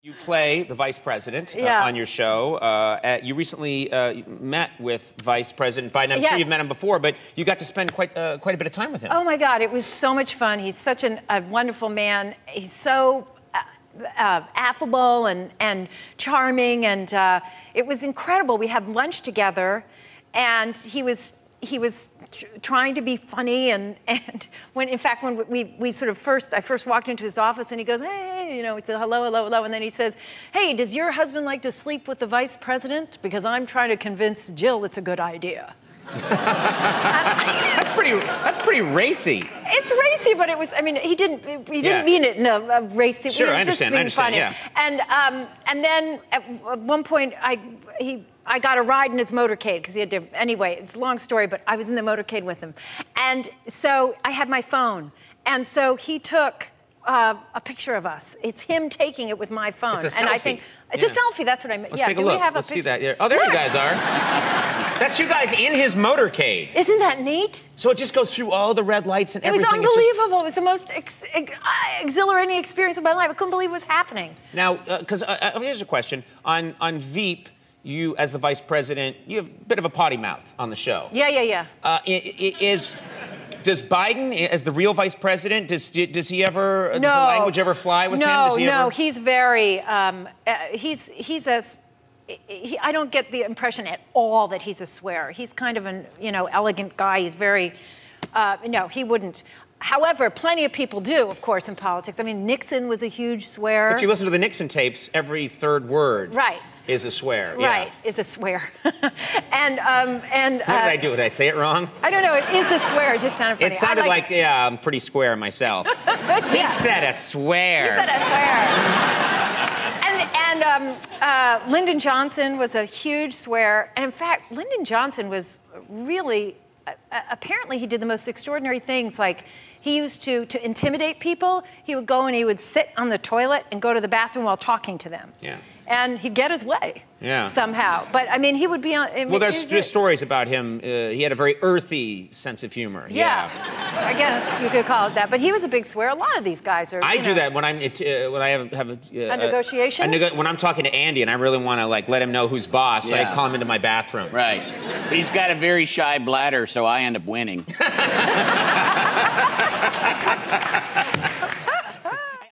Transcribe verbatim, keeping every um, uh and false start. You play the vice president uh, yeah. on your show. Uh, at, you recently uh, met with Vice President Biden. I'm yes. sure you've met him before, but you got to spend quite uh, quite a bit of time with him. Oh my God, it was so much fun. He's such an, a wonderful man. He's so uh, uh, affable and and charming, and uh, it was incredible. We had lunch together, and he was he was. trying to be funny, and and when in fact when we we sort of first I first walked into his office, and he goes, hey, you know, we said, hello, hello, hello, and then he says, hey, does your husband like to sleep with the vice president? Because I'm trying to convince Jill it's a good idea. that's pretty. That's pretty racy. It's racy, but it was. I mean, he didn't. He didn't yeah. mean it in a, a racy. Sure, I understand. I understand. Funny. Yeah. And um, and then at, at one point, I he. I got a ride in his motorcade because he had to, anyway, it's a long story, but I was in the motorcade with him. And so I had my phone. And so he took uh, a picture of us. It's him taking it with my phone. It's a selfie. And I think, it's yeah. a selfie, that's what I meant. Let's yeah, take a do look. We have Let's a see that. Yeah. Oh, there look. You guys are. That's you guys in his motorcade. Isn't that neat? So it just goes through all the red lights and it everything. It was unbelievable. It, just... it was the most ex ex exhilarating experience of my life. I couldn't believe what was happening. Now, because uh, uh, here's a question. On, on Veep, you, as the vice president, you have a bit of a potty mouth on the show. Yeah, yeah, yeah. Uh, is, does Biden, as the real vice president, does, does he ever, no. does the language ever fly with no, him? Does he no, no, he's very, um, uh, he's, he's a, he, I don't get the impression at all that he's a swearer. He's kind of an, you know, elegant guy. He's very, uh, no, he wouldn't. However, plenty of people do, of course, in politics. I mean, Nixon was a huge swearer. If you listen to the Nixon tapes, every third word. Right. Is a swear, right? Yeah. Is a swear, and um, and. Uh, what did I do? Did I say it wrong? I don't know. It is a swear. It just sounded funny. It sounded like, like, yeah, I'm pretty square myself. yeah. He said a swear. He said a swear. and and um, uh, Lyndon Johnson was a huge swear, and in fact, Lyndon Johnson was really. Uh, apparently, he did the most extraordinary things. Like, he used to, to intimidate people, he would go and he would sit on the toilet and go to the bathroom while talking to them. Yeah. And he'd get his way. Yeah. Somehow. But, I mean, he would be on... I mean, well, there's just stories about him. Uh, he had a very earthy sense of humor. Yeah. yeah. I guess you could call it that. But he was a big swear. A lot of these guys are... I do know, that when I'm... It, uh, when I have... have a, uh, a negotiation? A, a, when I'm talking to Andy and I really want to, like, let him know who's boss, yeah. I call him into my bathroom. Right. But he's got a very shy bladder, so I end up winning. Ha ha ha ha ha ha!